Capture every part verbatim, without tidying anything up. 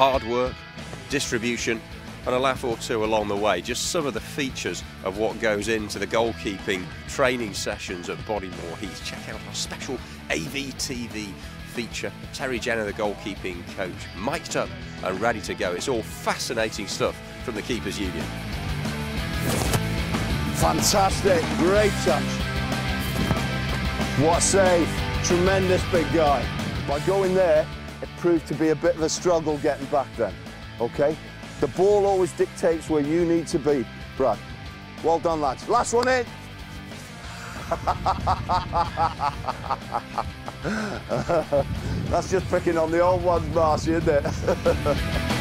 hard work, distribution, and a laugh or two along the way. Just some of the features of what goes into the goalkeeping training sessions at Bodymoor Heath. Check out our special A V T V feature. Terry Gennoe, the goalkeeping coach, mic'd up and ready to go. It's all fascinating stuff from the Keepers Union. Fantastic, great touch. What a save, tremendous big guy. By going there, it proved to be a bit of a struggle getting back then, okay? The ball always dictates where you need to be, Brad. Well done, lads. Last one in. That's just picking on the old ones, Marcy, isn't it?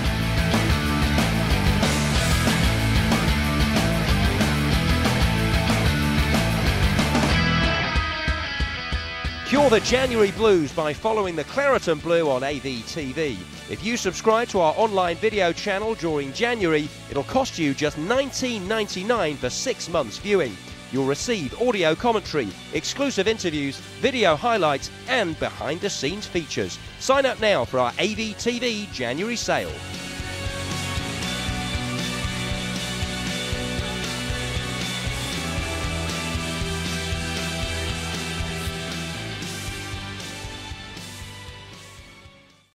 Cure the January blues by following the Claret and Blue on A V T V. If you subscribe to our online video channel during January, it'll cost you just nineteen ninety-nine for six months viewing. You'll receive audio commentary, exclusive interviews, video highlights, and behind-the-scenes features. Sign up now for our A V T V January sale.